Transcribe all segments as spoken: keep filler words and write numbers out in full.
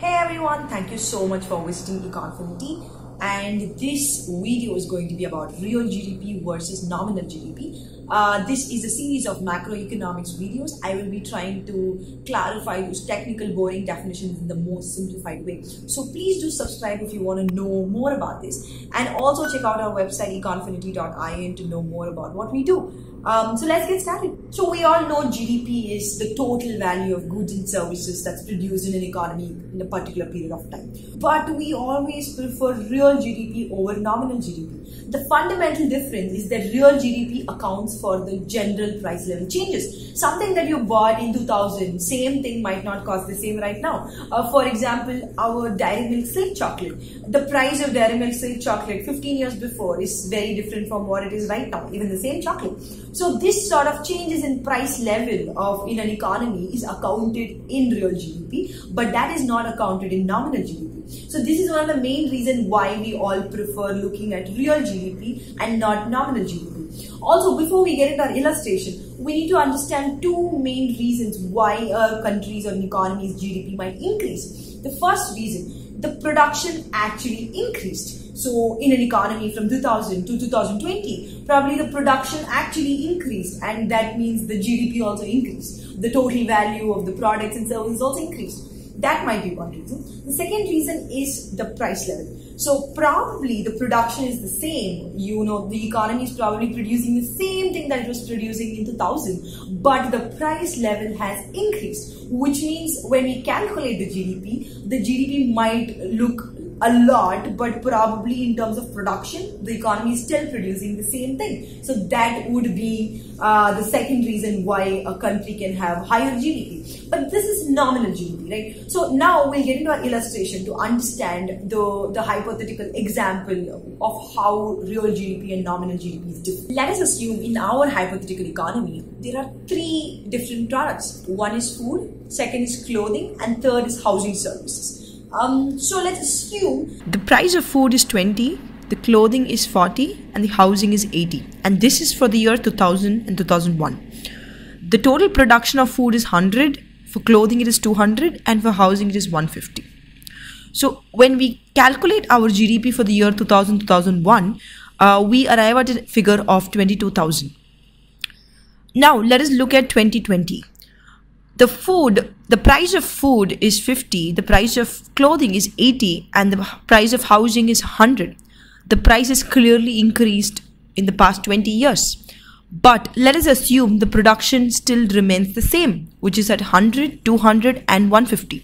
Hey everyone, thank you so much for visiting Econfinity, and this video is going to be about real G D P versus nominal G D P. Uh, this is a series of macroeconomics videos. I will be trying to clarify those technical boring definitions in the most simplified way. So please do subscribe if you want to know more about this, and also check out our website econfinity dot I N to know more about what we do. Um, so let's get started. So we all know G D P is the total value of goods and services that's produced in an economy in a particular period of time. But we always prefer real G D P over nominal G D P. The fundamental difference is that real G D P accounts for the general price level changes. Something that you bought in two thousand, same thing might not cost the same right now. Uh, for example, our Dairy Milk Silk chocolate. The price of Dairy Milk Silk chocolate fifteen years before is very different from what it is right now, even the same chocolate. So this sort of changes in price level of in an economy is accounted in real G D P, but that is not accounted in nominal G D P. So this is one of the main reasons why we all prefer looking at real G D P and not nominal G D P. Also, before we get into our illustration, we need to understand two main reasons why a country's or an economy's G D P might increase. The first reason, the production actually increased. So in an economy from two thousand to two thousand twenty, probably the production actually increased, and that means the G D P also increased. The total value of the products and services also increased. That might be one reason. The second reason is the price level. So probably the production is the same. You know, the economy is probably producing the same thing that it was producing in two thousand, but the price level has increased, which means when we calculate the G D P, the G D P might look a lot, but probably in terms of production, the economy is still producing the same thing. So that would be uh, the second reason why a country can have higher G D P. But this is nominal G D P, right? So now we'll get into our illustration to understand the, the hypothetical example of how real G D P and nominal G D P is different. Let us assume in our hypothetical economy, there are three different products. One is food, second is clothing, and third is housing services. Um, so let's assume the price of food is twenty, the clothing is forty, and the housing is eighty. And this is for the year two thousand and two thousand one. The total production of food is one hundred, for clothing it is two hundred, and for housing it is one hundred fifty. So when we calculate our G D P for the year two thousand to two thousand one, uh, we arrive at a figure of twenty-two thousand. Now let us look at twenty twenty. The food, the price of food is fifty, the price of clothing is eighty, and the price of housing is one hundred. The price has clearly increased in the past twenty years. But let us assume the production still remains the same, which is at one hundred, two hundred, and one hundred fifty.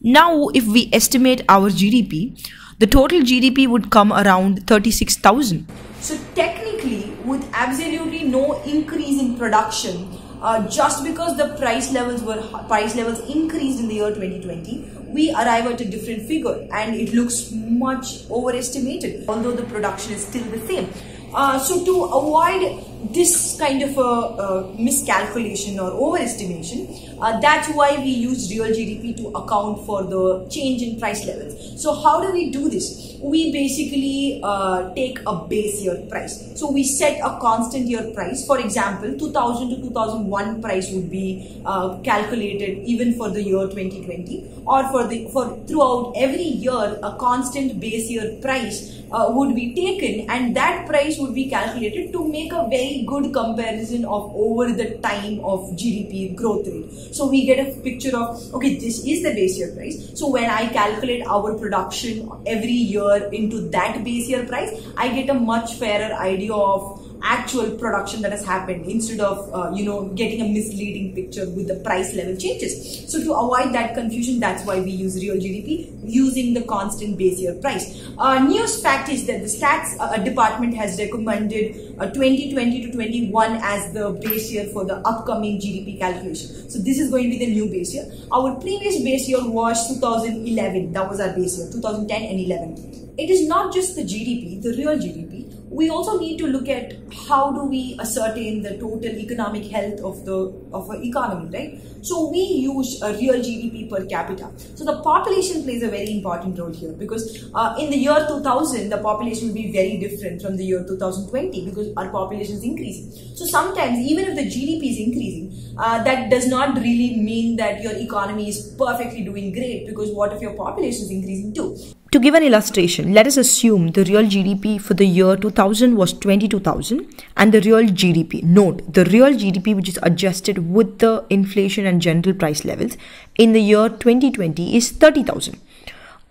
Now, if we estimate our G D P, the total G D P would come around thirty-six thousand. So technically, with absolutely no increase in production, Uh, just because the price levels were price levels increased in the year twenty twenty, we arrive at a different figure, and it looks much overestimated, although the production is still the same. Uh, so to avoid this kind of a, a miscalculation or overestimation, uh, that's why we use real G D P to account for the change in price levels. So how do we do this? We basically uh, take a base year price. So we set a constant year price. For example, two thousand to two thousand one price would be uh, calculated even for the year twenty twenty, or for the for throughout every year a constant base year price Uh, would be taken, and that price would be calculated to make a very good comparison of over the time of G D P growth rate. So we get a picture of, okay, this is the base year price. So when I calculate our production every year into that base year price, I get a much fairer idea of actual production that has happened, instead of uh, you know, getting a misleading picture with the price level changes. So to avoid that confusion, that's why we use real G D P using the constant base year price. Uh, news fact is that the stats uh, department has recommended uh, twenty twenty to twenty-one as the base year for the upcoming G D P calculation. So this is going to be the new base year. Our previous base year was two thousand eleven. That was our base year, two thousand ten and eleven. It is not just the G D P, the real G D P, we also need to look at how do we ascertain the total economic health of the of an economy, right? So we use a real G D P per capita. So the population plays a very important role here, because uh, in the year two thousand, the population will be very different from the year two thousand twenty, because our population is increasing. So sometimes, even if the G D P is increasing, uh, that does not really mean that your economy is perfectly doing great, because what if your population is increasing too? To give an illustration, let us assume the real G D P for the year two thousand was twenty-two thousand, and the real G D P, note the real G D P which is adjusted with the inflation and general price levels, in the year twenty twenty is thirty thousand.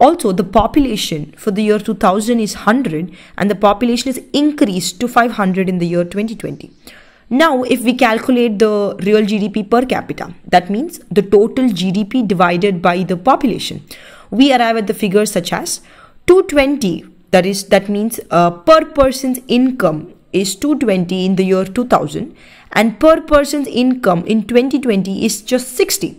Also, the population for the year two thousand is one hundred, and the population is increased to five hundred in the year twenty twenty. Now, if we calculate the real G D P per capita, that means the total G D P divided by the population, we arrive at the figures such as two hundred twenty, that is, that means uh, per person's income is two hundred twenty in the year two thousand, and per person's income in twenty twenty is just sixty.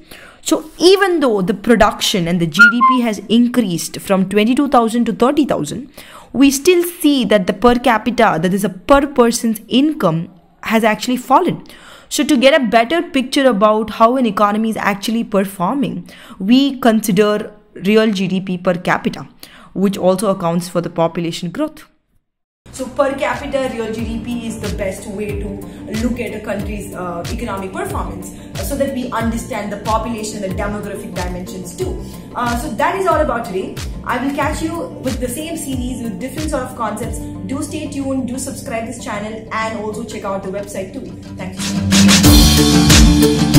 So even though the production and the G D P has increased from twenty-two thousand to thirty thousand, we still see that the per capita, that is a per person's income, has actually fallen. So to get a better picture about how an economy is actually performing, we consider real G D P per capita, which also accounts for the population growth. So per capita real G D P is the best way to look at a country's uh, economic performance, so that we understand the population, the demographic dimensions too. Uh, so that is all about today. I will catch you with the same series with different sort of concepts. Do stay tuned, do subscribe this channel, and also check out the website too. Thank you.